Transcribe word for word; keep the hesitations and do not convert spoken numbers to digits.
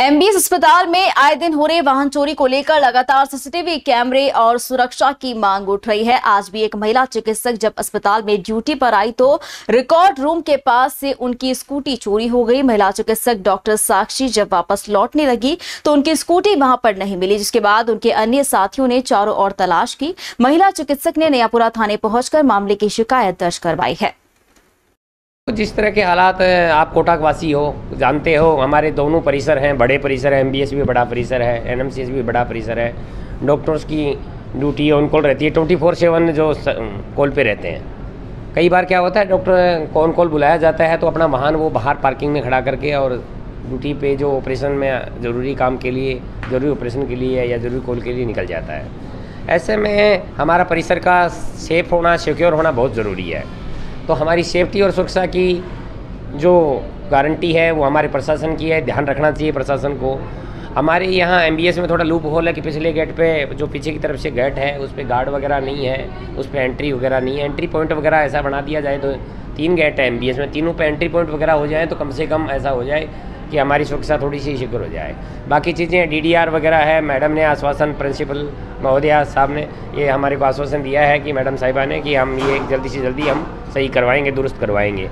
MBS अस्पताल में आए दिन हो रहे वाहन चोरी को लेकर लगातार सीसीटीवी कैमरे और सुरक्षा की मांग उठ रही है। आज भी एक महिला चिकित्सक जब अस्पताल में ड्यूटी पर आई तो रिकॉर्ड रूम के पास से उनकी स्कूटी चोरी हो गई। महिला चिकित्सक डॉक्टर साक्षी जब वापस लौटने लगी तो उनकी स्कूटी वहां पर नहीं मिली, जिसके बाद उनके अन्य साथियों ने चारों ओर तलाश की। महिला चिकित्सक ने नयापुरा थाने पहुंचकर मामले की शिकायत दर्ज करवाई है। जिस तरह के हालात आप कोटा वासी हो, जानते हो, हमारे दोनों परिसर हैं, बड़े परिसर है। एमबीएस भी बड़ा परिसर है, एनएमसीएस भी बड़ा परिसर है। डॉक्टर्स की ड्यूटी है, उनको रहती है ट्वेंटी फोर सेवन जो कॉल पे रहते हैं। कई बार क्या होता है, डॉक्टर कौन कॉल बुलाया जाता है तो अपना वाहन वो बाहर पार्किंग में खड़ा करके और ड्यूटी पे जो ऑपरेशन में ज़रूरी काम के लिए, ज़रूरी ऑपरेशन के लिए या ज़रूरी कॉल के लिए निकल जाता है। ऐसे में हमारा परिसर का सेफ होना, सिक्योर होना बहुत ज़रूरी है। तो हमारी सेफ्टी और सुरक्षा की जो गारंटी है वो हमारे प्रशासन की है, ध्यान रखना चाहिए प्रशासन को। हमारे यहाँ एमबीएस में थोड़ा लूप होल है कि पिछले गेट पे जो पीछे की तरफ से गेट है उस पर गार्ड वगैरह नहीं है, उस पर एंट्री वगैरह नहीं है। एंट्री पॉइंट वगैरह ऐसा बना दिया जाए तो तीन गेट है एमबीएस में, तीनों पर एंट्री पॉइंट वगैरह हो जाए तो कम से कम ऐसा हो जाए कि हमारी सुरक्षा थोड़ी सी सिक्योर हो जाए। बाकी चीज़ें डीडीआर वगैरह है। मैडम ने आश्वासन, प्रिंसिपल महोदया साहब ने ये हमारे को आश्वासन दिया है कि मैडम साहिबा ने कि हम ये जल्दी से जल्दी हम सही करवाएंगे, दुरुस्त करवाएंगे।